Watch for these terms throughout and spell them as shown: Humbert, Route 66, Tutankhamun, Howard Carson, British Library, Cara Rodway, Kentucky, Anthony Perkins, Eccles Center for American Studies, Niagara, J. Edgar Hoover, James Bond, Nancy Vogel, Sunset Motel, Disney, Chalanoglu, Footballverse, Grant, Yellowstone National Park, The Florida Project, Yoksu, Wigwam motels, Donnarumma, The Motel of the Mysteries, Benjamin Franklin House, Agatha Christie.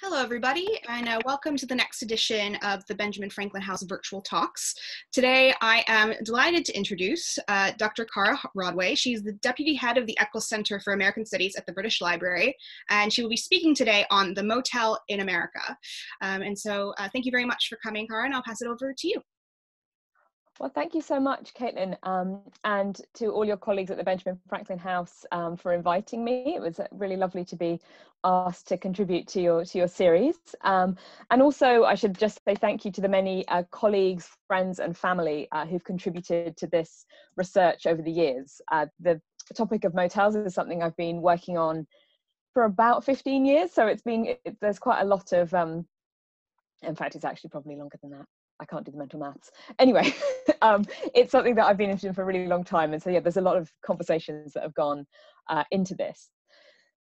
Hello, everybody, and welcome to the next edition of the Benjamin Franklin House Virtual Talks. Today, I am delighted to introduce Dr. Cara Rodway. She's the Deputy Head of the Eccles Center for American Studies at the British Library, and she will be speaking today on The Motel in America. And so thank you very much for coming, Cara, and I'll pass it over to you. Well, thank you so much, Caitlin, and to all your colleagues at the Benjamin Franklin House for inviting me. It was really lovely to be asked to contribute to your series. And also, I should just say thank you to the many colleagues, friends and family who've contributed to this research over the years. The topic of motels is something I've been working on for about 15 years. So it's been, there's quite a lot of, in fact, it's actually probably longer than that. I can't do the mental maths. Anyway, it's something that I've been interested in for a really long time. And so, yeah, there's a lot of conversations that have gone into this.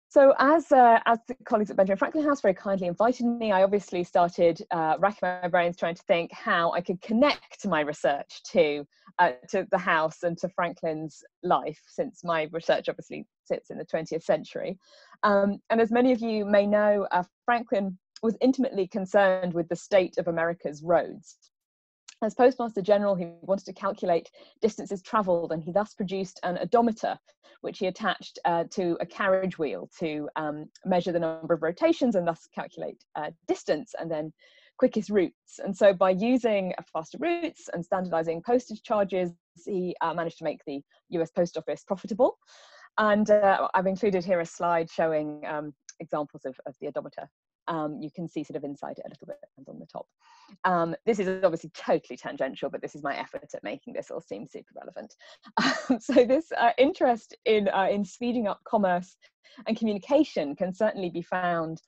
So as the colleagues at Benjamin Franklin House very kindly invited me, I obviously started racking my brains trying to think how I could connect my research to the house and to Franklin's life, since my research obviously sits in the 20th century. And as many of you may know, Franklin was intimately concerned with the state of America's roads. As Postmaster General, he wanted to calculate distances travelled, and he thus produced an odometer, which he attached to a carriage wheel to measure the number of rotations and thus calculate distance and then quickest routes. And so by using faster routes and standardising postage charges, he managed to make the US Post Office profitable. And I've included here a slide showing examples of the odometer. You can see sort of inside it a little bit and on the top. This is obviously totally tangential, but this is my effort at making this all seem super relevant. So this interest in speeding up commerce and communication can certainly be found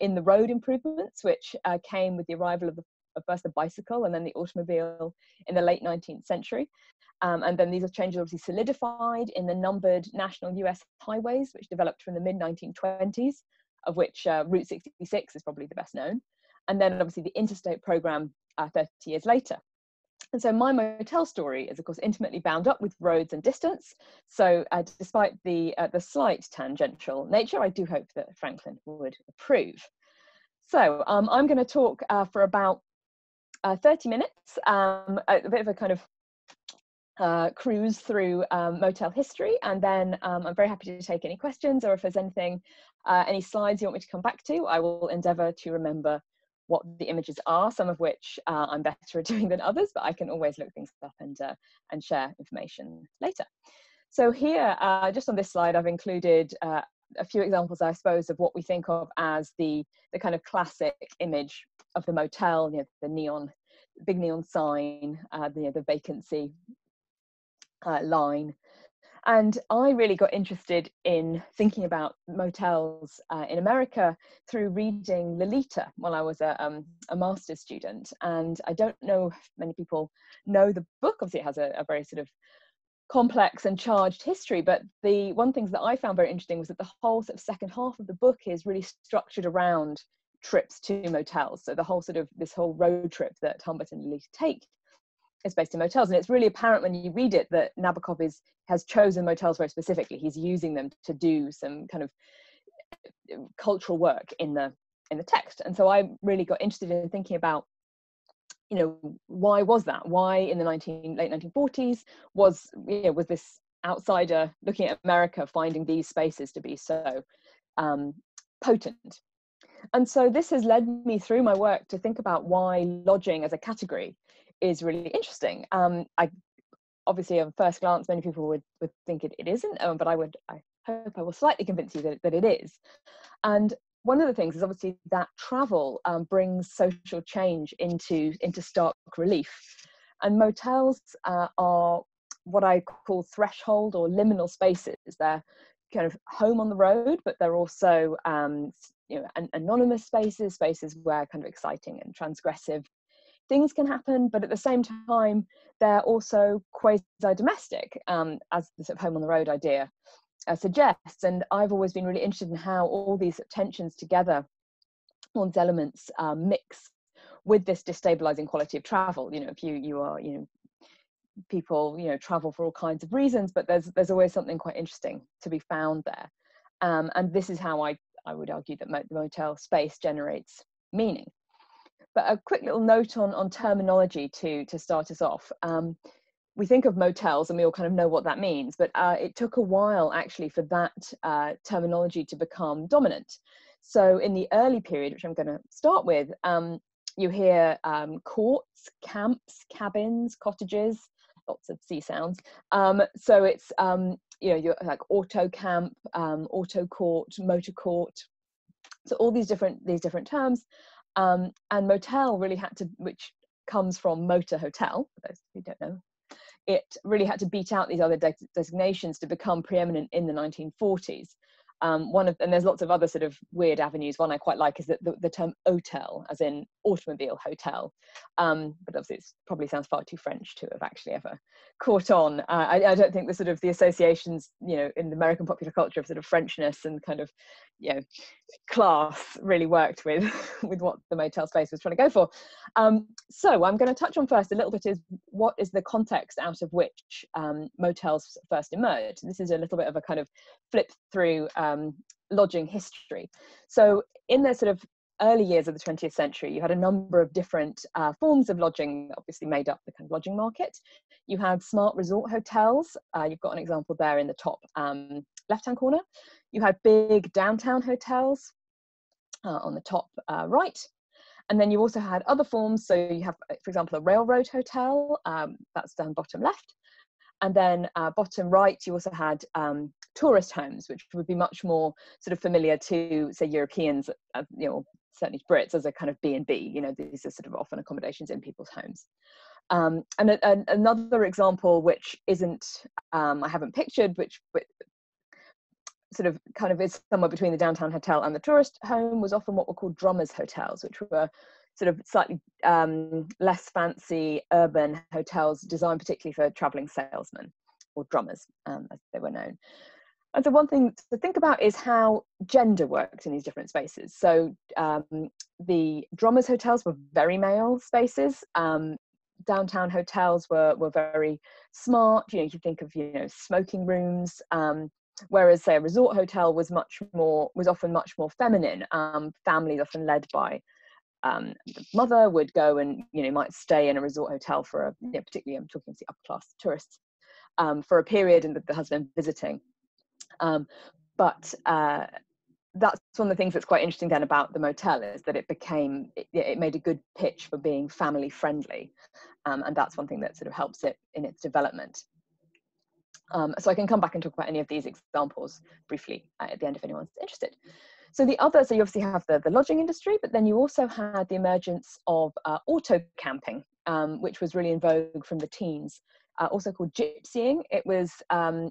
in the road improvements, which came with the arrival of first the bicycle and then the automobile in the late 19th century. And then these are changes obviously solidified in the numbered national US highways, which developed from the mid-1920s. Of which Route 66 is probably the best known, and then obviously the interstate programme 30 years later. And so my motel story is of course intimately bound up with roads and distance, so despite the slight tangential nature, I do hope that Franklin would approve. So I'm going to talk for about 30 minutes, a bit of a kind of cruise through motel history, and then I'm very happy to take any questions, or if there's anything, any slides you want me to come back to, I will endeavour to remember what the images are, some of which I'm better at doing than others, but I can always look things up and share information later. So here, just on this slide, I've included a few examples, I suppose, of what we think of as the kind of classic image of the motel, you know, the neon, big neon sign, the vacancy line. And I really got interested in thinking about motels in America through reading Lolita while I was a master's student. And I don't know if many people know the book. Obviously, it has a very sort of complex and charged history. But the one thing that I found very interesting was that the whole sort of second half of the book is really structured around trips to motels. So the whole sort of this whole road trip that Humbert and Lolita take is based in motels, and it's really apparent when you read it that Nabokov has chosen motels very specifically. He's using them to do some kind of cultural work in the text. And so I really got interested in thinking about, you know, why was that? Why in the late 1940s was this outsider looking at America finding these spaces to be so potent? And so this has led me through my work to think about why lodging as a category is really interesting. I obviously, on first glance, many people would think it isn't, but I hope I will slightly convince you that it is. And one of the things is obviously that travel brings social change into stark relief. And motels are what I call threshold or liminal spaces. They're kind of home on the road, but they're also anonymous spaces, spaces where kind of exciting and transgressive things can happen, but at the same time, they're also quasi-domestic, as the sort of home on the road idea suggests. And I've always been really interested in how all these tensions together, all these elements mix with this destabilizing quality of travel. You know, if you are, you know, people, you know, travel for all kinds of reasons, but there's always something quite interesting to be found there. And this is how I I would argue that the motel space generates meaning. But a quick little note on terminology to start us off. We think of motels and we all kind of know what that means, but it took a while actually for that terminology to become dominant. So in the early period, which I'm going to start with, you hear courts, camps, cabins, cottages, lots of sea sounds. So it's, you know, you're like auto camp, auto court, motor court. So all these different terms. And motel really had to, which comes from motor hotel, for those who don't know, it really had to beat out these other designations to become preeminent in the 1940s. And there's lots of other sort of weird avenues. One I quite like is that the term hotel, as in automobile hotel. But obviously it probably sounds far too French to have actually ever caught on. I don't think the sort of the associations, you know, in the American popular culture of sort of Frenchness and kind of, you know, class really worked with, with what the motel space was trying to go for. So I'm going to touch on first a little bit is what is the context out of which motels first emerged. This is a little bit of a kind of flip through lodging history. So in the sort of early years of the 20th century, you had a number of different forms of lodging that obviously made up the kind of lodging market. You had smart resort hotels. You've got an example there in the top left-hand corner. You had big downtown hotels on the top right. And then you also had other forms. So you have, for example, a railroad hotel, that's down bottom left. And then bottom right, you also had tourist homes, which would be much more sort of familiar to, say, Europeans, you know, certainly Brits, as a kind of B&B. You know, these are sort of often accommodations in people's homes. And another example, which isn't, I haven't pictured, which sort of kind of is somewhere between the downtown hotel and the tourist home, was often what were called drummers' hotels, which were sort of slightly less fancy urban hotels designed particularly for traveling salesmen or drummers, as they were known. And so one thing to think about is how gender worked in these different spaces. So the drummers' hotels were very male spaces. Downtown hotels were very smart. You know, you think of, you know, smoking rooms, whereas, say, a resort hotel was often much more feminine. Families often led by the mother would go and, you know, might stay in a resort hotel for a, you know, particularly I'm talking to the upper class tourists, for a period, and the husband visiting. But that's one of the things that's quite interesting then about the motel, is that it made a good pitch for being family friendly. And that's one thing that sort of helps it in its development. So I can come back and talk about any of these examples briefly at the end if anyone's interested. So you obviously have the lodging industry, but then you also had the emergence of auto camping, which was really in vogue from the teens, also called gypsying. It was,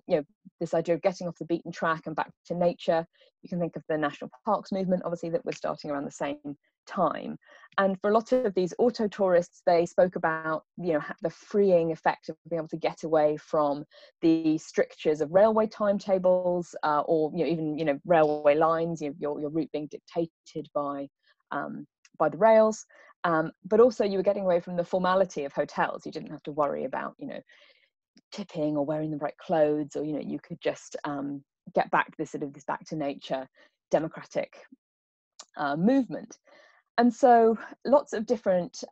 you know, this idea of getting off the beaten track and back to nature. You can think of the national parks movement, obviously, that was starting around the same time. And for a lot of these auto tourists, they spoke about, you know, the freeing effect of being able to get away from the strictures of railway timetables, or, you know, even, you know, railway lines, you know, your route being dictated by the rails. But also you were getting away from the formality of hotels. You didn't have to worry about, you know, tipping or wearing the right clothes, or, you know, you could just get back to this sort of this back to nature democratic movement. And so lots of different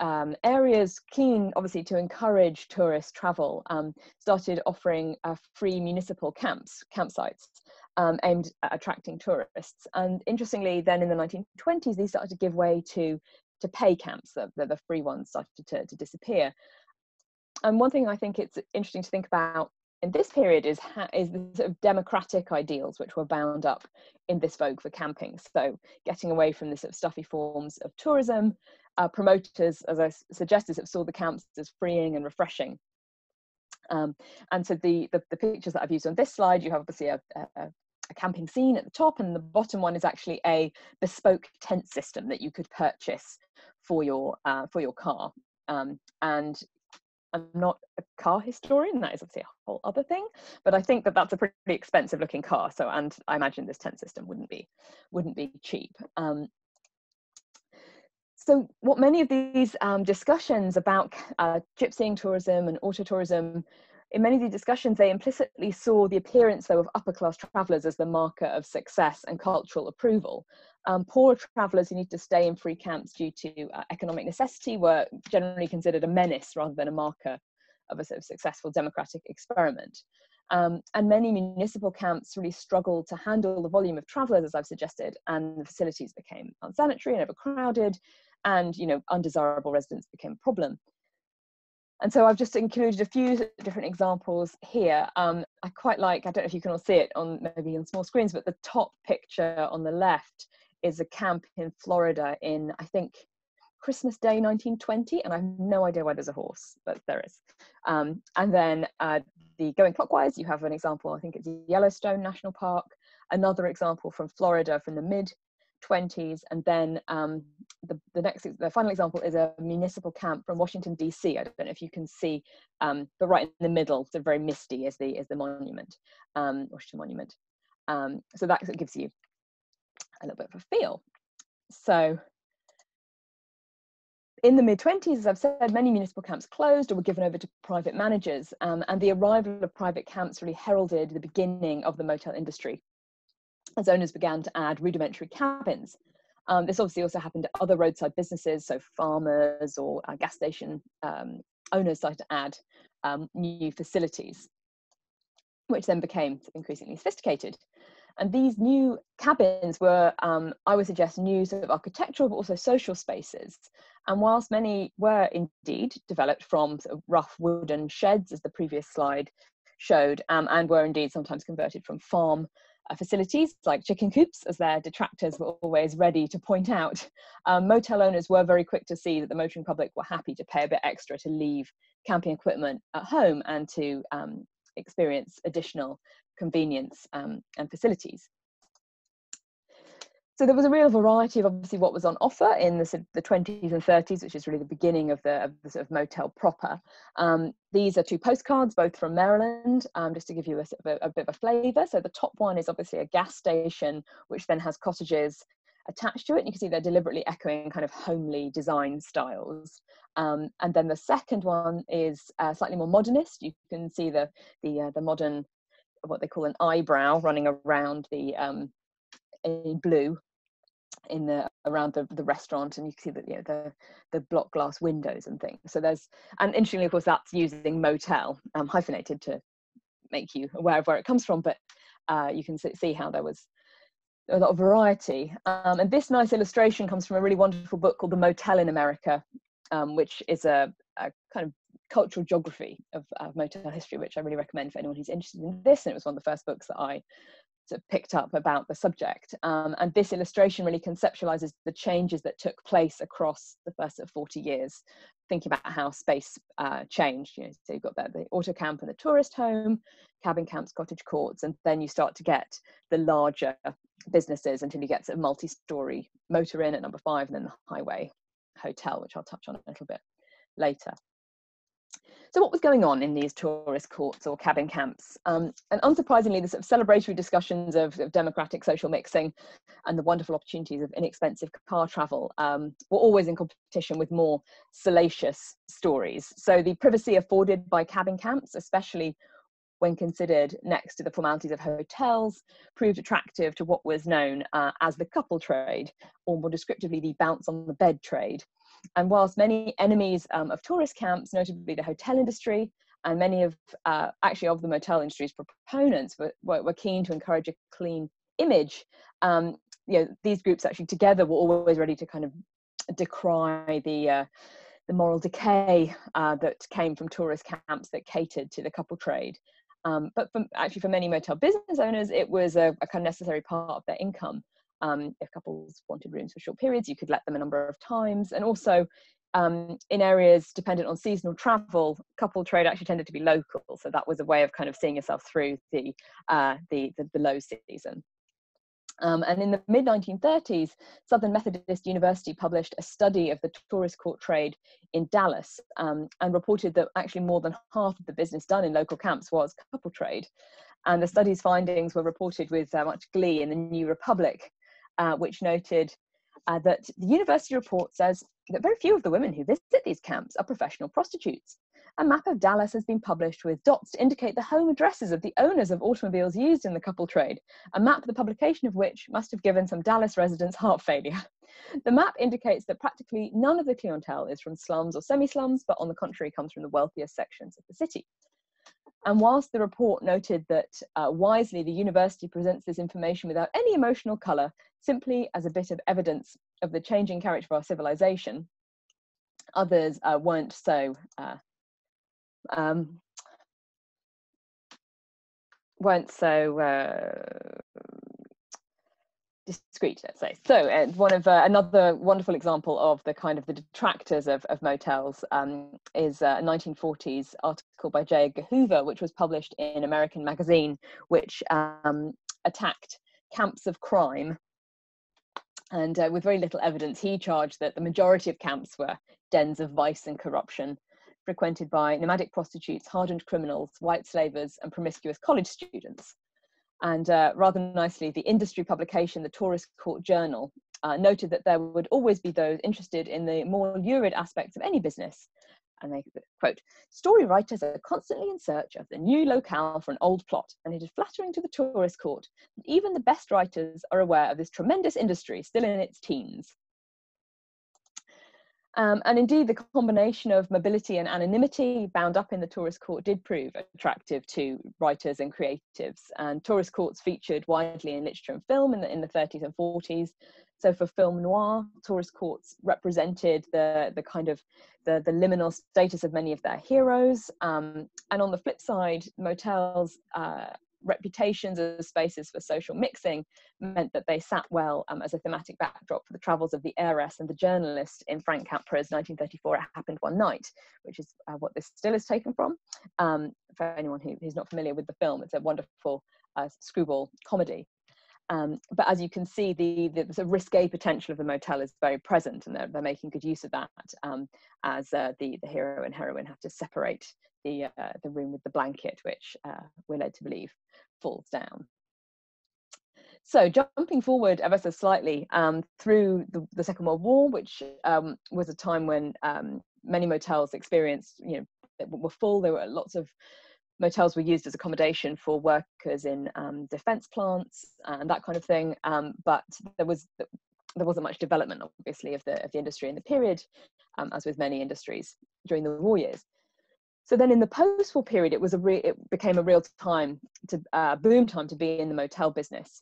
areas, keen obviously to encourage tourist travel, started offering free municipal campsites aimed at attracting tourists. And interestingly, then in the 1920s, these started to give way to pay camps. The free ones started to disappear. And one thing I think it's interesting to think about in this period is the sort of democratic ideals which were bound up in this vogue for camping. So getting away from the sort of stuffy forms of tourism, promoters, as I suggested, saw the camps as freeing and refreshing. And so the pictures that I've used on this slide, you have obviously a camping scene at the top, and the bottom one is actually a bespoke tent system that you could purchase for your car. And I'm not a car historian, that is obviously a whole other thing, but I think that that's a pretty expensive looking car. So, and I imagine this tent system wouldn't be cheap. So what many of these discussions about gypsying tourism and auto tourism In many of the discussions, they implicitly saw the appearance, though, of upper-class travellers as the marker of success and cultural approval. Poorer travellers who need to stay in free camps due to economic necessity were generally considered a menace rather than a marker of a sort of successful democratic experiment. And many municipal camps really struggled to handle the volume of travellers, as I've suggested, and the facilities became unsanitary and overcrowded, and, you know, undesirable residents became a problem. And so I've just included a few different examples here. I quite like, I don't know if you can all see it on maybe on small screens, but the top picture on the left is a camp in Florida in, I think, Christmas Day 1920, and I have no idea why there's a horse, but there is. And then the going clockwise, you have an example, I think it's Yellowstone National Park, another example from Florida from the mid-20s, and then the final example is a municipal camp from Washington DC. I don't know if you can see, but right in the middle, so very misty, is the monument, Washington Monument. So that gives you a little bit of a feel. So in the mid-20s, as I've said, many municipal camps closed or were given over to private managers, and the arrival of private camps really heralded the beginning of the motel industry, as owners began to add rudimentary cabins. This obviously also happened to other roadside businesses, so farmers or gas station owners started to add new facilities, which then became increasingly sophisticated. And these new cabins were, I would suggest, new sort of architectural but also social spaces. And whilst many were indeed developed from sort of rough wooden sheds, as the previous slide showed, and were indeed sometimes converted from farm facilities like chicken coops, as their detractors were always ready to point out, motel owners were very quick to see that the motoring public were happy to pay a bit extra to leave camping equipment at home and to experience additional convenience and facilities. So there was a real variety of obviously what was on offer in the 20s and 30s, which is really the beginning of the sort of motel proper. These are two postcards, both from Maryland, just to give you a bit of a flavour. So the top one is obviously a gas station, which then has cottages attached to it. And you can see they're deliberately echoing kind of homely design styles. And then the second one is slightly more modernist. You can see the modern, what they call an eyebrow, running around the in blue in the around the restaurant, and you can see that, you know, the block glass windows and things. So there's, and interestingly of course that's using motel hyphenated to make you aware of where it comes from, but you can see how there was a lot of variety. And this nice illustration comes from a really wonderful book called The Motel in America, which is a kind of cultural geography of motel history, which I really recommend for anyone who's interested in this, and it was one of the first books that I sort of picked up about the subject. And this illustration really conceptualizes the changes that took place across the first 40 years, thinking about how space changed. You know, so you've got the auto camp and the tourist home, cabin camps, cottage courts, and then you start to get the larger businesses until you get sort of multi-story motor inn at number 5, and then the highway hotel, which I'll touch on a little bit later. So what was going on in these tourist courts or cabin camps? And unsurprisingly, the sort of celebratory discussions of democratic social mixing and the wonderful opportunities of inexpensive car travel were always in competition with more salacious stories. So the privacy afforded by cabin camps, especially when considered next to the formalities of hotels, proved attractive to what was known as the couple trade, or more descriptively, the bounce on the bed trade. And whilst many enemies of tourist camps, notably the hotel industry, and many of, actually of the motel industry's proponents were keen to encourage a clean image, you know, these groups actually together were always ready to kind of decry the moral decay that came from tourist camps that catered to the couple trade. But for many motel business owners, it was a kind of necessary part of their income. If couples wanted rooms for short periods, you could let them a number of times. And also in areas dependent on seasonal travel, couple trade actually tended to be local. So that was a way of kind of seeing yourself through the low season. And in the mid-1930s, Southern Methodist University published a study of the tourist court trade in Dallas and reported that actually more than half of the business done in local camps was couple trade. And the study's findings were reported with much glee in the New Republic, which noted that the university report says that very few of the women who visit these camps are professional prostitutes, a map of Dallas has been published with dots to indicate the home addresses of the owners of automobiles used in the couple trade, a map the publication of which must have given some Dallas residents heart failure. The map indicates that practically none of the clientele is from slums or semi-slums, but on the contrary comes from the wealthiest sections of the city. And whilst the report noted that wisely the university presents this information without any emotional colour, simply as a bit of evidence of the changing character of our civilization, others weren't so discreet, let's say. So one of another wonderful example of the kind of the detractors of motels is a 1940s article by J. Edgar Hoover, which was published in American Magazine, which attacked camps of crime, and with very little evidence he charged that the majority of camps were dens of vice and corruption, frequented by nomadic prostitutes, hardened criminals, white slavers and promiscuous college students. And rather nicely, the industry publication, the Tourist Court Journal, noted that there would always be those interested in the more lurid aspects of any business. And they quote, "Story writers are constantly in search of the new locale for an old plot, and it is flattering to the tourist court that even the best writers are aware of this tremendous industry still in its teens." And indeed, the combination of mobility and anonymity bound up in the tourist court did prove attractive to writers and creatives. And tourist courts featured widely in literature and film in the 30s and 40s. So for film noir, tourist courts represented the liminal status of many of their heroes. And on the flip side, motels' reputations as spaces for social mixing meant that they sat well as a thematic backdrop for the travels of the heiress and the journalist in Frank Capra's 1934 It Happened One Night, which is what this still is taken from. For anyone who's not familiar with the film, it's a wonderful screwball comedy. But as you can see, the risque potential of the motel is very present, and they're making good use of that as the hero and heroine have to separate the room with the blanket, which we're led to believe falls down. So jumping forward ever so slightly through the Second World War, which was a time when many motels experienced, were full. There were lots of motels were used as accommodation for workers in defense plants and that kind of thing. But there wasn't much development, obviously, of the industry in the period, as with many industries during the war years. So then in the post-war period, it became a real time to boom time to be in the motel business.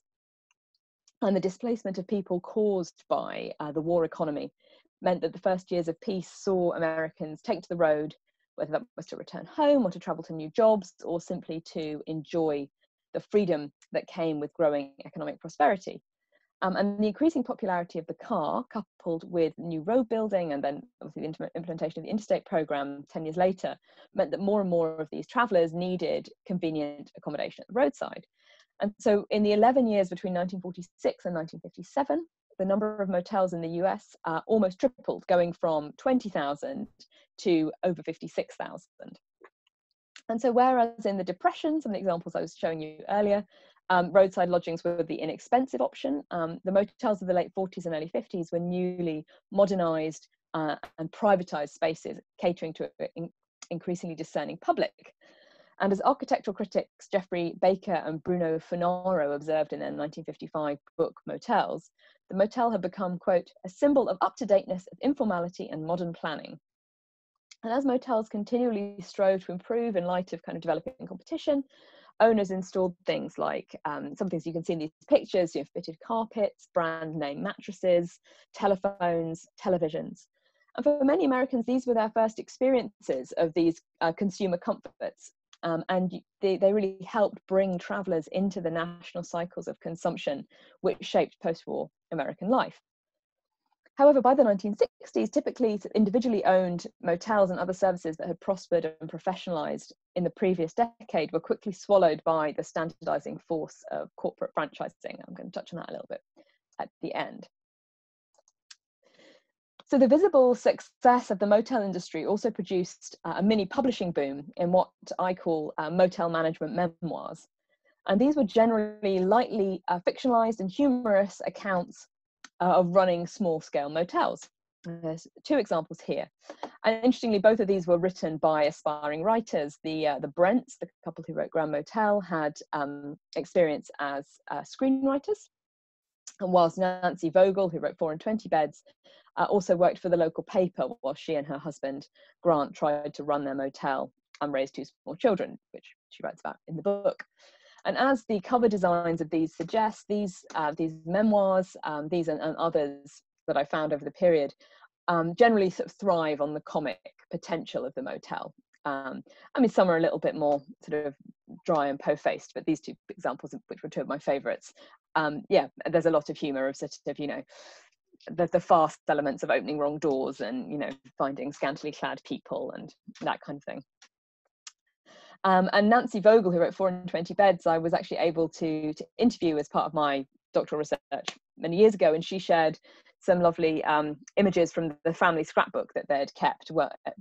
And the displacement of people caused by the war economy meant that the first years of peace saw Americans take to the road, whether that was to return home or to travel to new jobs or simply to enjoy the freedom that came with growing economic prosperity. And the increasing popularity of the car, coupled with new road building and then obviously the implementation of the interstate program 10 years later, meant that more and more of these travelers needed convenient accommodation at the roadside. And so in the 11 years between 1946 and 1957, the number of motels in the US almost tripled, going from 20,000 to over 56,000. And so whereas in the Depression, some of the examples I was showing you earlier, roadside lodgings were the inexpensive option, the motels of the late 40s and early 50s were newly modernised and privatised spaces, catering to an increasingly discerning public. And as architectural critics Jeffrey Baker and Bruno Funaro observed in their 1955 book Motels, the motel had become, quote, "a symbol of up-to-dateness, of informality and modern planning." And as motels continually strove to improve in light of kind of developing competition, owners installed things like some things you can see in these pictures, fitted carpets, brand name mattresses, telephones, televisions. And for many Americans, these were their first experiences of these consumer comforts. And they really helped bring travelers into the national cycles of consumption, which shaped post-war American life. However, by the 1960s, typically individually owned motels and other services that had prospered and professionalized in the previous decade were quickly swallowed by the standardizing force of corporate franchising. I'm going to touch on that a little bit at the end. So the visible success of the motel industry also produced a mini publishing boom in what I call motel management memoirs. And these were generally lightly fictionalized and humorous accounts of running small-scale motels. There's two examples here. And interestingly, both of these were written by aspiring writers. The Brents, the couple who wrote Grand Motel, had experience as screenwriters. And whilst Nancy Vogel, who wrote 4 and 20 Beds, also worked for the local paper while she and her husband, Grant, tried to run their motel and raise 2 small children, which she writes about in the book. And as the cover designs of these suggest, these memoirs, these and others that I found over the period, generally sort of thrive on the comic potential of the motel. I mean, some are a little bit more sort of dry and po-faced, but these two examples, which were two of my favourites, yeah, there's a lot of humour of sort of, you know, the fast elements of opening wrong doors and, you know, finding scantily clad people and that kind of thing. And Nancy Vogel, who wrote 4 and 20 Beds, I was actually able to interview as part of my doctoral research many years ago, and she shared some lovely images from the family scrapbook that they'd kept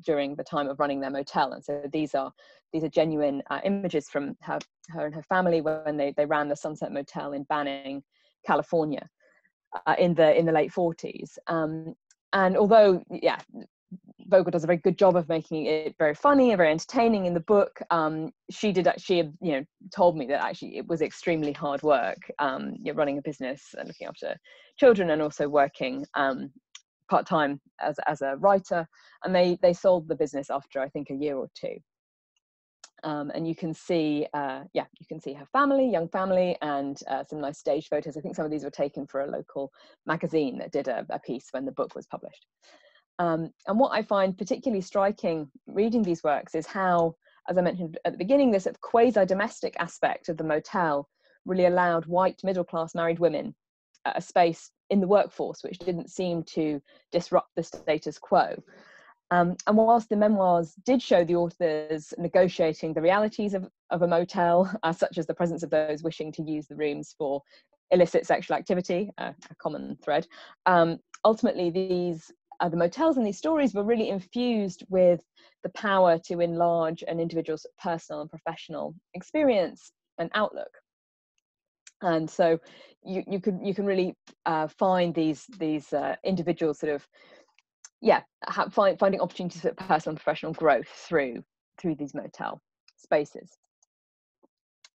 during the time of running their motel. And so these are genuine images from her and her family when they ran the Sunset Motel in Banning, California, in the late 40s. And although, yeah, Vogel does a very good job of making it very funny and very entertaining in the book, she did actually, you know, told me that actually it was extremely hard work, you're running a business and looking after children and also working part-time as a writer, and they sold the business after I think a year or two. And you can see, yeah, you can see her family, young family, and some nice stage photos. I think some of these were taken for a local magazine that did a piece when the book was published. And what I find particularly striking reading these works is how, as I mentioned at the beginning, this sort of quasi-domestic aspect of the motel really allowed white middle-class married women a space in the workforce, which didn't seem to disrupt the status quo. And whilst the memoirs did show the authors negotiating the realities of a motel, such as the presence of those wishing to use the rooms for illicit sexual activity, a common thread, ultimately the motels in these stories were really infused with the power to enlarge an individual's personal and professional experience and outlook. And so you can really find these individuals sort of, yeah, finding opportunities for personal and professional growth through these motel spaces.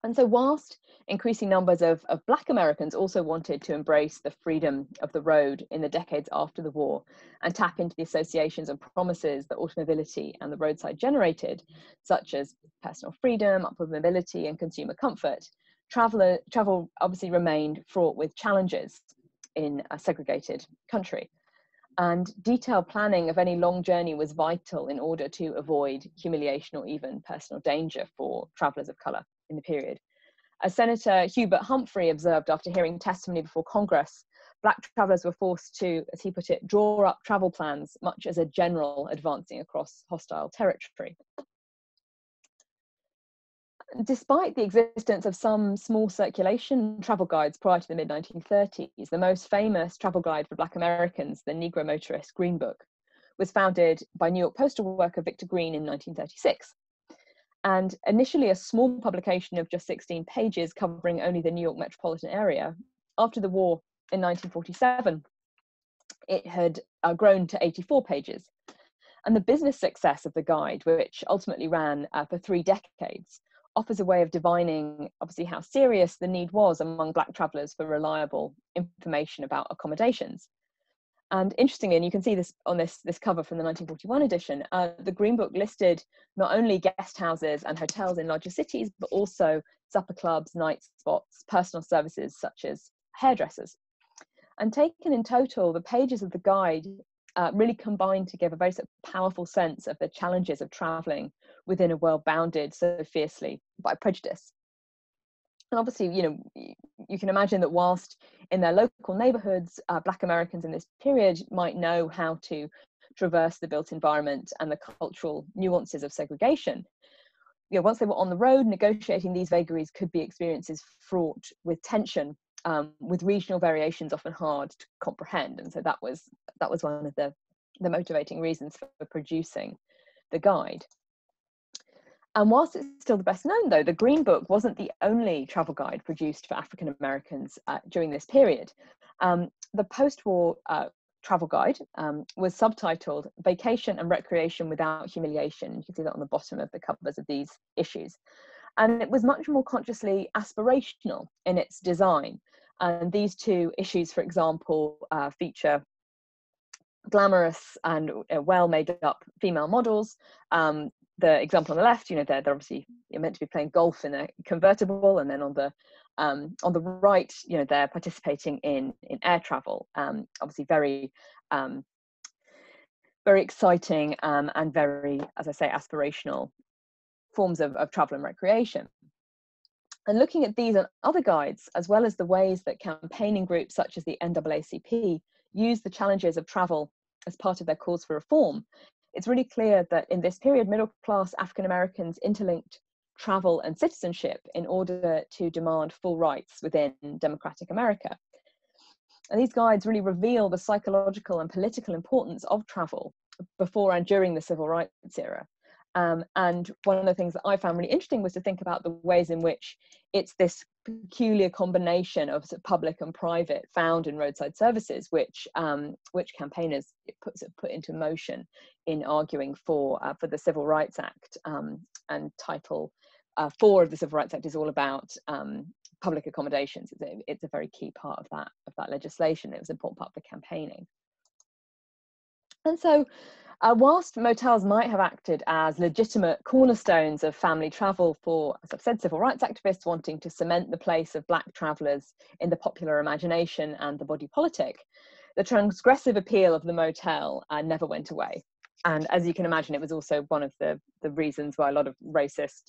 And so whilst increasing numbers of Black Americans also wanted to embrace the freedom of the road in the decades after the war and tap into the associations and promises that automobility and the roadside generated, such as personal freedom, upward mobility and consumer comfort, travel obviously remained fraught with challenges in a segregated country. And detailed planning of any long journey was vital in order to avoid humiliation or even personal danger for travellers of colour in the period. As Senator Hubert Humphrey observed after hearing testimony before Congress, Black travellers were forced to, as he put it, draw up travel plans, much as a general advancing across hostile territory. Despite the existence of some small circulation travel guides prior to the mid-1930s, the most famous travel guide for Black Americans, the Negro Motorist Green Book, was founded by New York postal worker Victor Green in 1936. And initially a small publication of just 16 pages covering only the New York metropolitan area, after the war in 1947, it had grown to 84 pages. And the business success of the guide, which ultimately ran for 3 decades, offers a way of divining, obviously, how serious the need was among Black travellers for reliable information about accommodations. And interestingly, and you can see this on this cover from the 1941 edition, the Green Book listed not only guest houses and hotels in larger cities, but also supper clubs, night spots, personal services such as hairdressers. And taken in total, the pages of the guide really combined to give a very powerful sense of the challenges of travelling within a world bounded so fiercely by prejudice. And obviously, you know, you can imagine that whilst in their local neighbourhoods, Black Americans in this period might know how to traverse the built environment and the cultural nuances of segregation, you know, once they were on the road, negotiating these vagaries could be experiences fraught with tension, with regional variations often hard to comprehend. And so that was one of the motivating reasons for producing the guide. And whilst it's still the best known, though, the Green Book wasn't the only travel guide produced for African Americans during this period. The post-war travel guide was subtitled Vacation and Recreation Without Humiliation. You can see that on the bottom of the covers of these issues. And it was much more consciously aspirational in its design. And these two issues, for example, feature glamorous and well made up female models. The example on the left, they're obviously meant to be playing golf in a convertible, and then on the right, they're participating in air travel. Obviously very, very exciting and very, as I say, aspirational forms of travel and recreation. And looking at these and other guides, as well as the ways that campaigning groups such as the NAACP use the challenges of travel as part of their calls for reform, it's really clear that in this period, middle-class African Americans interlinked travel and citizenship in order to demand full rights within democratic America. And these guides really reveal the psychological and political importance of travel before and during the Civil Rights era. And one of the things that I found really interesting was to think about the ways in which it's this peculiar combination of public and private found in roadside services, which campaigners put into motion in arguing for the Civil Rights Act. And Title 4 of the Civil Rights Act is all about public accommodations. It's a very key part of that legislation. It was an important part of the campaigning. And so, whilst motels might have acted as legitimate cornerstones of family travel for, as I've said, civil rights activists wanting to cement the place of black travellers in the popular imagination and the body politic, the transgressive appeal of the motel never went away. And as you can imagine, it was also one of the reasons why a lot of racist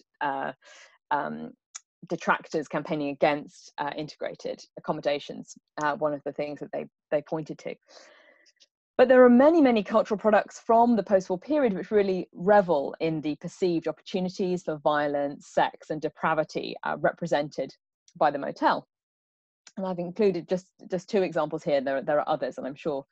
detractors campaigning against integrated accommodations, one of the things that they pointed to. But there are many, many cultural products from the post-war period which really revel in the perceived opportunities for violence, sex, and depravity represented by the motel. And I've included just two examples here. There are others, and I'm sure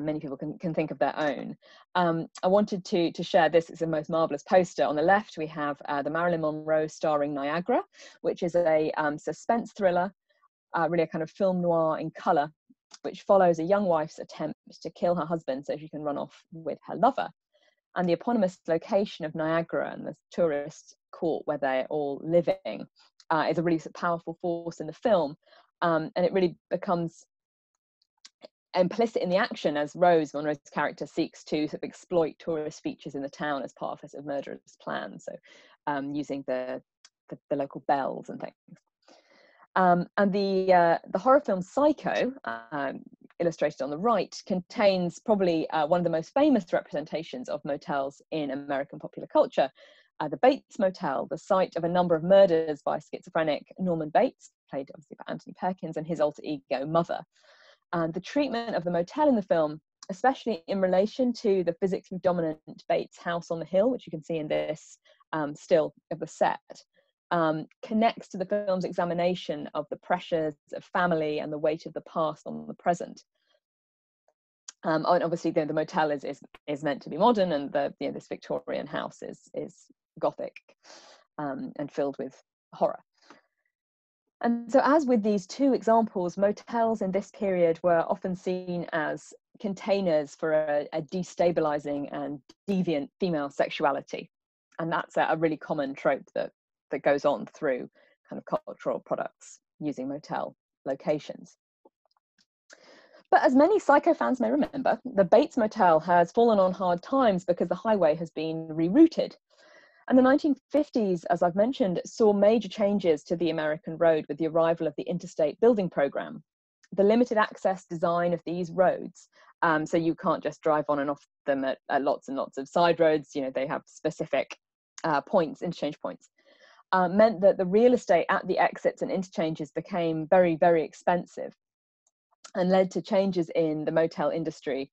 many people can think of their own. I wanted to share this. It's the most marvelous poster. On the left, we have the Marilyn Monroe starring Niagara, which is a suspense thriller, really a kind of film noir in colour, which follows a young wife's attempt to kill her husband so she can run off with her lover. And the eponymous location of Niagara and the tourist court where they're all living is a really powerful force in the film. And it really becomes implicit in the action as Rose, Monroe's character, seeks to sort of exploit tourist features in the town as part of this murderous plan. So using the local bells and things. And the horror film Psycho, illustrated on the right, contains probably one of the most famous representations of motels in American popular culture, the Bates Motel, the site of a number of murders by schizophrenic Norman Bates, played obviously by Anthony Perkins, and his alter ego Mother. And the treatment of the motel in the film, especially in relation to the physically dominant Bates house on the hill, which you can see in this still of the set, connects to the film's examination of the pressures of family and the weight of the past on the present. And obviously, the motel is meant to be modern, and this Victorian house is Gothic and filled with horror. And so, as with these two examples, motels in this period were often seen as containers for a destabilizing and deviant female sexuality, and that's a really common trope that goes on through kind of cultural products using motel locations. But as many Psycho fans may remember, the Bates Motel has fallen on hard times because the highway has been rerouted. And the 1950s, as I've mentioned, saw major changes to the American road with the arrival of the interstate building program. The limited access design of these roads, so you can't just drive on and off them at lots and lots of side roads, they have specific points, interchange points, meant that the real estate at the exits and interchanges became very, very expensive and led to changes in the motel industry.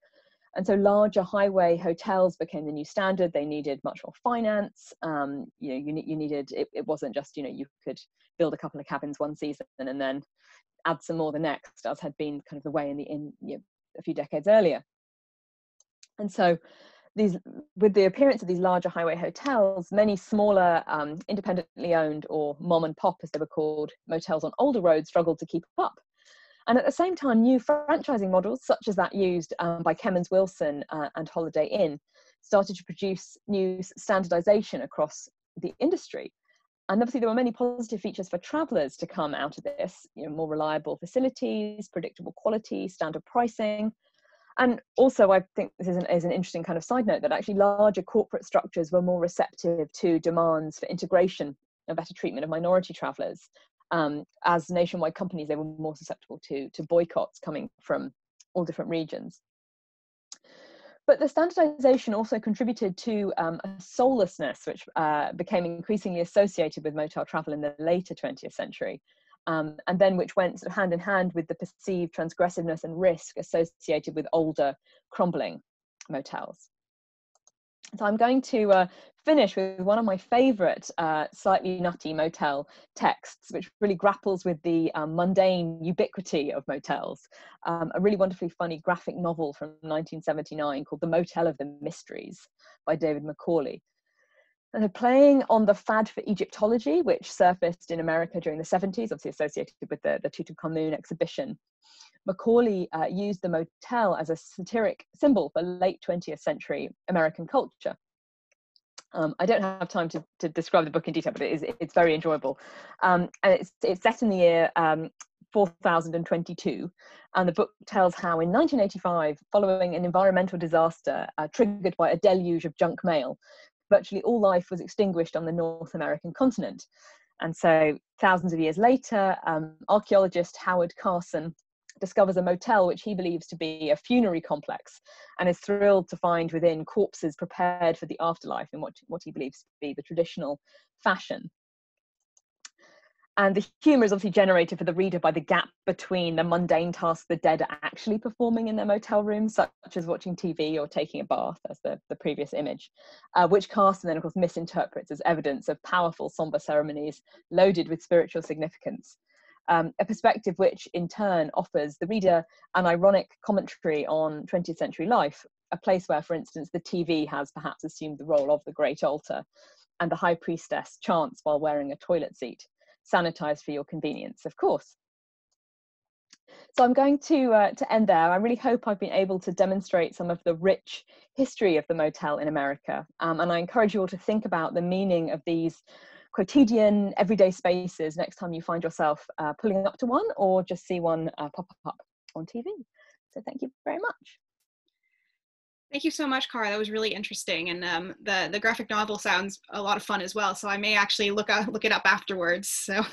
And so larger highway hotels became the new standard. They needed much more finance. You needed, it wasn't just, you could build a couple of cabins one season and then add some more the next, as had been kind of the way a few decades earlier. And so with the appearance of these larger highway hotels, many smaller, independently owned, or mom and pop as they were called, motels on older roads struggled to keep up. And at the same time, new franchising models, such as that used by Kemmons Wilson and Holiday Inn, started to produce new standardization across the industry. And obviously there were many positive features for travellers to come out of this, you know, more reliable facilities, predictable quality, standard pricing. And also, I think this is an interesting kind of side note, that actually larger corporate structures were more receptive to demands for integration and better treatment of minority travellers. As nationwide companies, they were more susceptible to boycotts coming from all different regions. But the standardization also contributed to a soullessness, which became increasingly associated with motel travel in the later 20th century, and then which went sort of hand in hand with the perceived transgressiveness and risk associated with older, crumbling motels. So I'm going to finish with one of my favorite slightly nutty motel texts, which really grapples with the mundane ubiquity of motels. A really wonderfully funny graphic novel from 1979 called The Motel of the Mysteries by David Macaulay. And they're playing on the fad for Egyptology, which surfaced in America during the 70s, obviously associated with the Tutankhamun exhibition. Macaulay used the motel as a satiric symbol for late 20th century American culture. I don't have time to describe the book in detail, but it's very enjoyable. And it's set in the year 4022. And the book tells how in 1985, following an environmental disaster triggered by a deluge of junk mail, virtually all life was extinguished on the North American continent. And so thousands of years later, archaeologist Howard Carson discovers a motel which he believes to be a funerary complex and is thrilled to find within corpses prepared for the afterlife in what he believes to be the traditional fashion. And the humour is obviously generated for the reader by the gap between the mundane tasks the dead are actually performing in their motel rooms, such as watching TV or taking a bath, as the previous image, which Carson then, of course, misinterprets as evidence of powerful sombre ceremonies loaded with spiritual significance. A perspective which, in turn, offers the reader an ironic commentary on 20th century life, a place where, for instance, the TV has perhaps assumed the role of the great altar, and the high priestess chants while wearing a toilet seat, sanitized for your convenience, of course. So I'm going to end there. I really hope I've been able to demonstrate some of the rich history of the motel in America, and I encourage you all to think about the meaning of these quotidian, everyday spaces next time you find yourself pulling up to one or just see one pop up on TV. So thank you very much. Thank you so much, Cara. That was really interesting. And the graphic novel sounds a lot of fun as well. So I may actually look it up afterwards. So,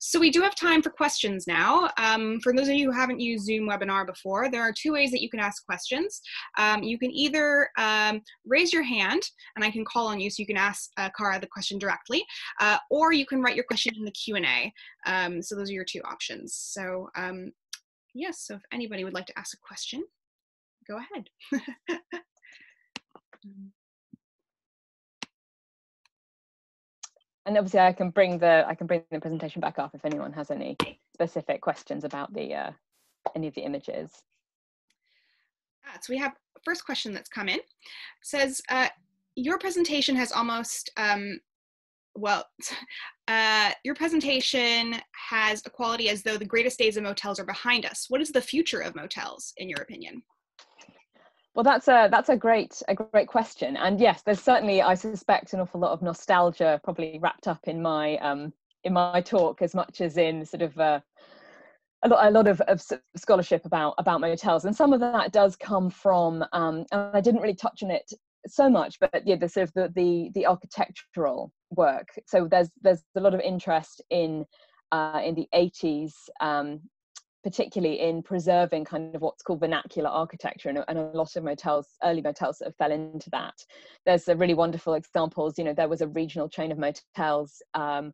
so we do have time for questions now. For those of you who haven't used Zoom webinar before, there are two ways that you can ask questions. You can either raise your hand and I can call on you so you can ask Cara the question directly, or you can write your question in the Q&A. So those are your two options. So yes, so if anybody would like to ask a question, go ahead. And obviously, I can bring the presentation back up if anyone has any specific questions about the any of the images. So we have first question that's come in. It says your presentation has a quality as though the greatest days of motels are behind us. What is the future of motels, in your opinion? Well, that's a great question. And yes, there's certainly, I suspect, an awful lot of nostalgia probably wrapped up in my talk, as much as in sort of a lot of scholarship about motels. And some of that does come from, and I didn't really touch on it so much, but yeah, the sort of the architectural work. So there's a lot of interest in the 80s. Particularly in preserving kind of what's called vernacular architecture, and a lot of motels, early motels, sort of fell into that. There's a really wonderful examples. You know, there was a regional chain of motels called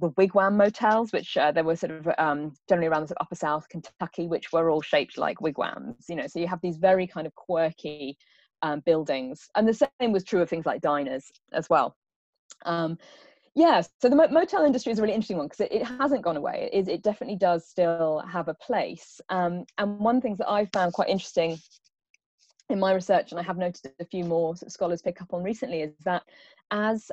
the Wigwam Motels, which there were sort of generally around the sort of upper South Kentucky, which were all shaped like wigwams. You know, so you have these very kind of quirky buildings, and the same was true of things like diners as well. Yeah, so the motel industry is a really interesting one because it hasn't gone away. It definitely does still have a place. And one of the things that I found quite interesting in my research, and I have noticed a few more scholars pick up on recently, is that as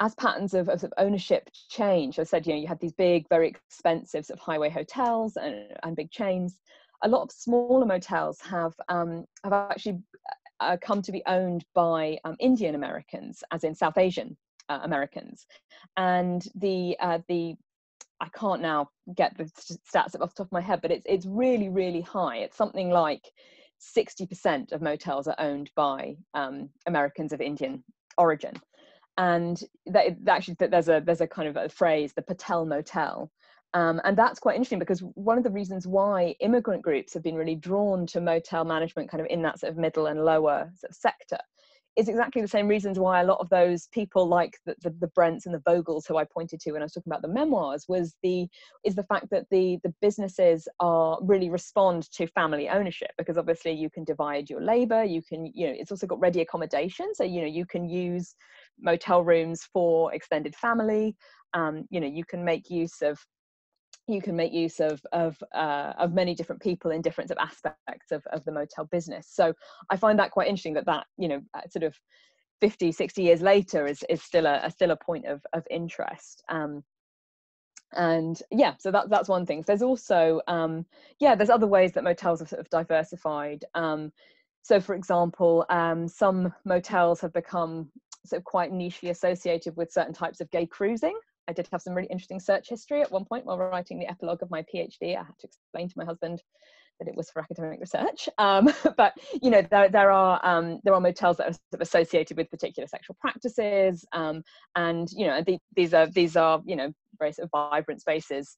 as patterns of ownership change, I said, you know, you had these big, very expensive sort of highway hotels and big chains. A lot of smaller motels have actually come to be owned by Indian Americans, as in South Asian Americans. And the I can't now get the stats off the top of my head, but it's really, really high. It's something like 60% of motels are owned by Americans of Indian origin. And there's a kind of a phrase, the Patel Motel. And that's quite interesting, because one of the reasons why immigrant groups have been really drawn to motel management kind of in that sort of middle and lower sort of sector is exactly the same reasons why a lot of those people like the Brents and the Vogels, who I pointed to when I was talking about the memoirs, is the fact that the businesses are really respond to family ownership, because obviously you can divide your labor, you can, you know, it's also got ready accommodation. So, you know, you can use motel rooms for extended family. You know, you can make use of, of many different people in different aspects of the motel business. So I find that quite interesting that, you know, sort of 50, 60 years later is still a point of interest. And yeah, so that's one thing. So there's also, there's other ways that motels have sort of diversified. So for example, some motels have become sort of quite nichely associated with certain types of gay cruising. I did have some really interesting search history at one point while writing the epilogue of my PhD. I had to explain to my husband that it was for academic research. But, you know, there are motels that are associated with particular sexual practices. And, you know, these are, you know, very sort of vibrant spaces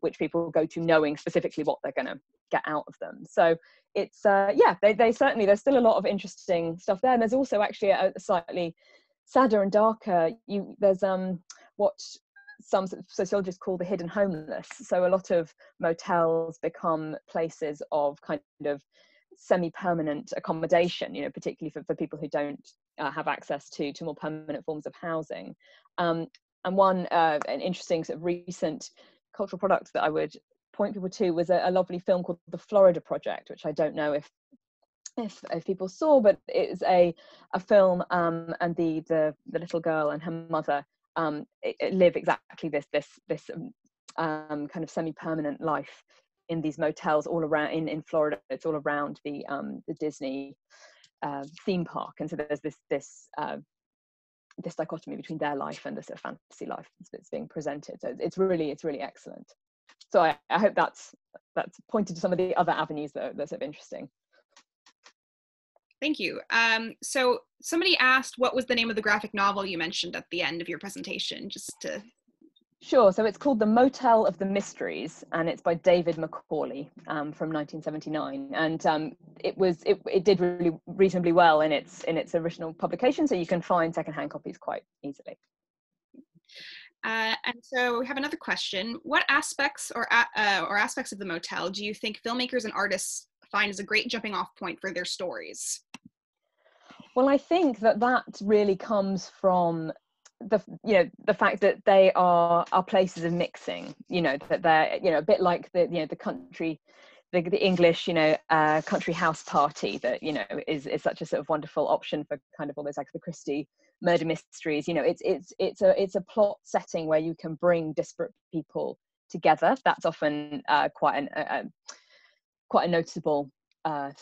which people go to knowing specifically what they're going to get out of them. So it's, they certainly, there's still a lot of interesting stuff there. And there's also actually a slightly sadder and darker, there's what some sociologists call the hidden homeless. So a lot of motels become places of kind of semi-permanent accommodation, you know, particularly for people who don't have access to more permanent forms of housing. And an interesting sort of recent cultural product that I would point people to was a lovely film called The Florida Project, which I don't know if people saw, but it is a film, and the little girl and her mother live exactly this kind of semi-permanent life in these motels all around in Florida. It's all around the Disney theme park, and so there's this dichotomy between their life and the sort of fantasy life that's being presented. So it's really excellent. So I hope that's pointed to some of the other avenues that are sort of interesting. Thank you. So somebody asked, what was the name of the graphic novel you mentioned at the end of your presentation? Sure, so it's called The Motel of the Mysteries, and it's by David Macaulay from 1979. And it did really reasonably well in its original publication, so you can find secondhand copies quite easily. And so we have another question. What aspects or aspects of the motel do you think filmmakers and artists find as a great jumping off point for their stories? Well, I think that really comes from the fact that they are places of mixing, you know, that they're, you know, a bit like the country, the English, you know, country house party that, you know, is such a sort of wonderful option for kind of all those Agatha Christie murder mysteries. You know, it's a plot setting where you can bring disparate people together. That's often quite a noticeable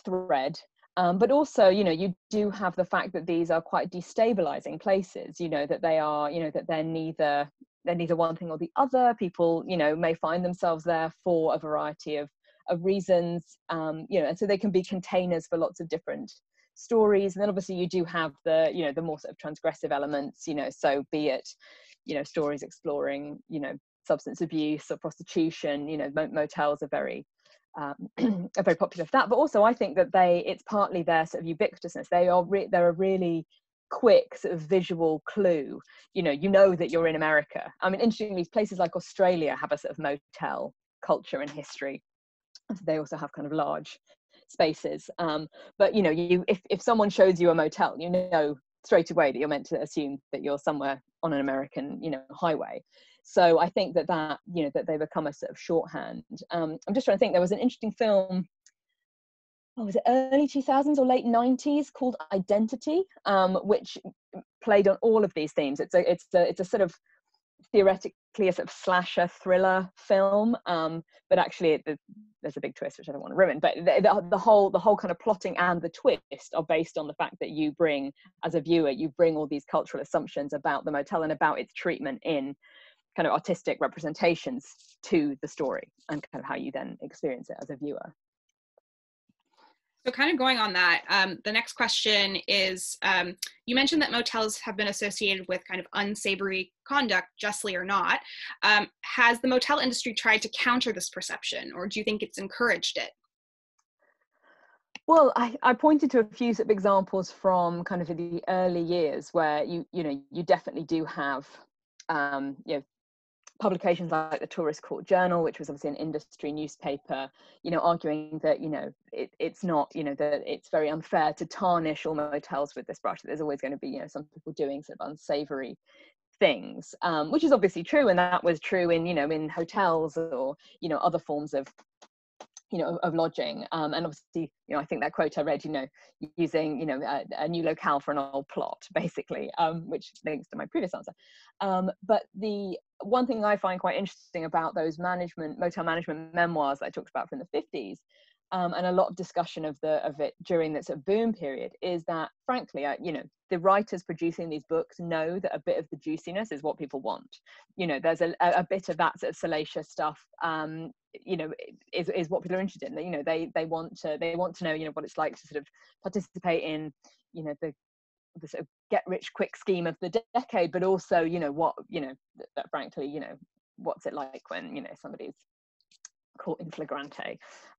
thread. But also, you know, you do have the fact that these are quite destabilizing places, you know, that they are, you know, that they're neither one thing or the other. People, you know, may find themselves there for a variety of reasons, you know, and so they can be containers for lots of different stories. And then obviously you do have the, you know, the more sort of transgressive elements, you know, so be it, you know, stories exploring, you know, substance abuse or prostitution. You know, motels are very popular for that, but also I think that it's partly their sort of ubiquitousness. They're a really quick sort of visual clue. You know that you're in America. I mean, interestingly, places like Australia have a sort of motel culture and history. So they also have kind of large spaces. But you know, if someone shows you a motel, you know straight away that you're meant to assume that you're somewhere on an American, you know, highway. So I think that you know, that they become a sort of shorthand. I'm just trying to think, there was an interesting film, was it early 2000s or late 90s called Identity, which played on all of these themes. It's a sort of theoretically a sort of slasher thriller film, but actually there's a big twist which I don't want to ruin, but the whole kind of plotting and the twist are based on the fact that you bring, as a viewer, you bring all these cultural assumptions about the motel and about its treatment in kind of artistic representations to the story, and kind of how you then experience it as a viewer. So kind of going on that, the next question is, you mentioned that motels have been associated with kind of unsavory conduct, justly or not. Has the motel industry tried to counter this perception, or do you think it's encouraged it? Well, I pointed to a few sort of examples from kind of the early years where you definitely do have publications like the Tourist Court Journal, which was obviously an industry newspaper, arguing that, it's not, that it's very unfair to tarnish all motels with this brush, that there's always going to be, some people doing sort of unsavory things, which is obviously true. And that was true in, in hotels or, other forms of, of lodging. And obviously, I think that quote I read, using, a new locale for an old plot, basically, which links to my previous answer. But the one thing I find quite interesting about those motel management memoirs that I talked about from the 50s, and a lot of discussion of it during this sort of boom period, is that, frankly, the writers producing these books know that a bit of the juiciness is what people want. There's a bit of that sort of salacious stuff, is what people are interested in. They want to know, what it's like to sort of participate in, the sort of get rich quick scheme of the decade, but also, frankly, what's it like when, somebody's caught in flagrante.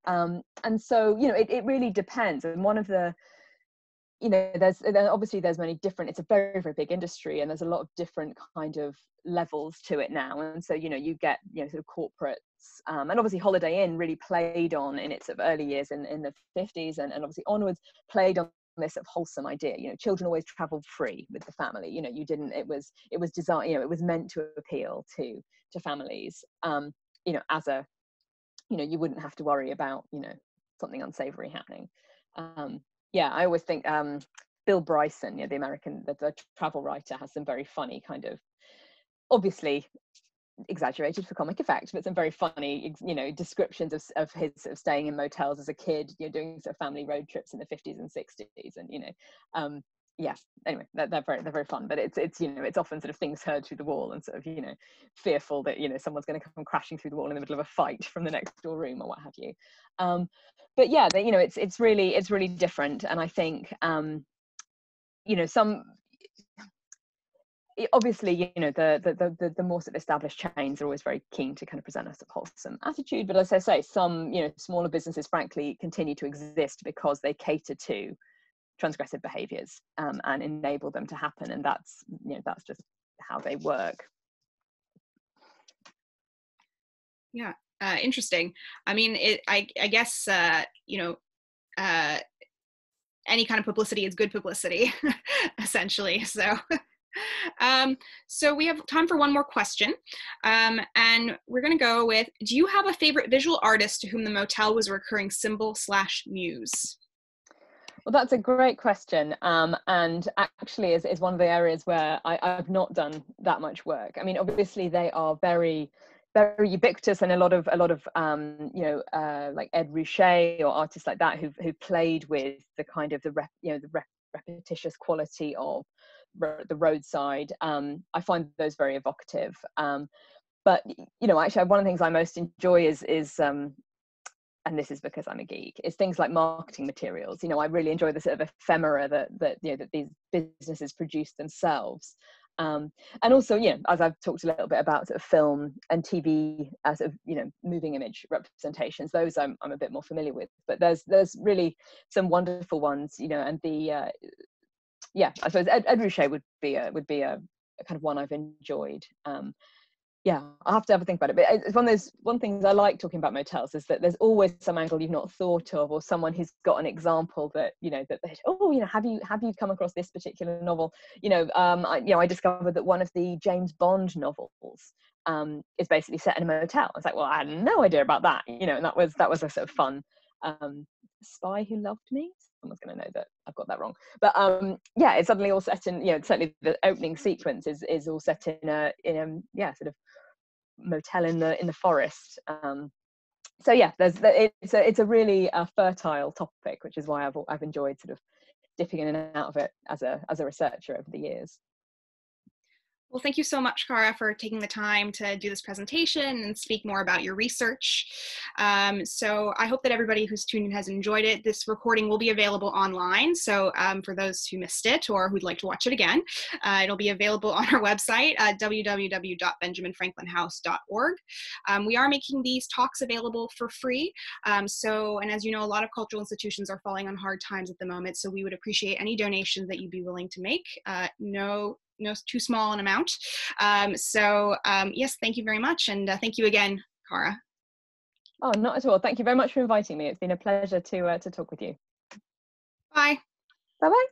And so, it really depends. And one of the, there's many different, it's a very, very big industry, and there's a lot of different kind of levels to it now. And so, you get, sort of corporates, and obviously Holiday Inn really played on in its early years in the 50s and obviously onwards, played on this sort of wholesome idea, children always traveled free with the family, you didn't, it was designed, it was meant to appeal to families, as a, you wouldn't have to worry about, something unsavory happening. I always think Bill Bryson, the American, the travel writer, has some very funny kind of, obviously exaggerated for comic effect, but some very funny, descriptions of his sort of staying in motels as a kid, doing sort of family road trips in the 50s and 60s, and anyway, they're very fun, but it's it's often sort of things heard through the wall, and sort of fearful that someone's going to come crashing through the wall in the middle of a fight from the next door room or what have you. But yeah, they, it's really different, and I think some. Obviously, the more sort of established chains are always very keen to kind of present a sort of wholesome attitude. But as I say, some, smaller businesses, frankly, continue to exist because they cater to transgressive behaviours, and enable them to happen. And that's, that's just how they work. Yeah, interesting. I mean, I guess, any kind of publicity is good publicity, essentially, so... So we have time for one more question, and we're going to go with, do you have a favorite visual artist to whom the motel was a recurring symbol / muse? Well, that's a great question, and actually is one of the areas where I've not done that much work. I mean, obviously they are very, very ubiquitous, and a lot of like Ed Ruscha or artists like that who played with the kind of the repetitious quality of the roadside. I find those very evocative, but actually one of the things I most enjoy is and this is because I'm a geek, is things like marketing materials. I really enjoy the sort of ephemera that these businesses produce themselves, and also, as I've talked a little bit about, sort of film and TV as sort of, moving image representations. Those I'm a bit more familiar with, but there's really some wonderful ones, and the I suppose Ed Ruscha would be a kind of one I've enjoyed. I'll have to have a think about it. But it's one things I like talking about motels is that there's always some angle you've not thought of, or someone who's got an example that, have you come across this particular novel? I discovered that one of the James Bond novels is basically set in a motel. I was like, well, I had no idea about that, and that was a sort of fun A Spy Who Loved Me. Someone's going to know that I've got that wrong. But yeah, it's suddenly all set in, you know, certainly the opening sequence is all set in a yeah, sort of motel in the forest. So yeah, it's a really fertile topic, which is why I've enjoyed sort of dipping in and out of it as a researcher over the years. Well, thank you so much, Cara, for taking the time to do this presentation and speak more about your research. So I hope that everybody who's tuned in has enjoyed it. This recording will be available online. So for those who missed it or who'd like to watch it again, it'll be available on our website, www.benjaminfranklinhouse.org. We are making these talks available for free. And as you know, a lot of cultural institutions are falling on hard times at the moment. So we would appreciate any donations that you'd be willing to make. No too small an amount. Yes, thank you very much. And thank you again, Cara. Oh, not at all. Thank you very much for inviting me. It's been a pleasure to talk with you. Bye. Bye-bye.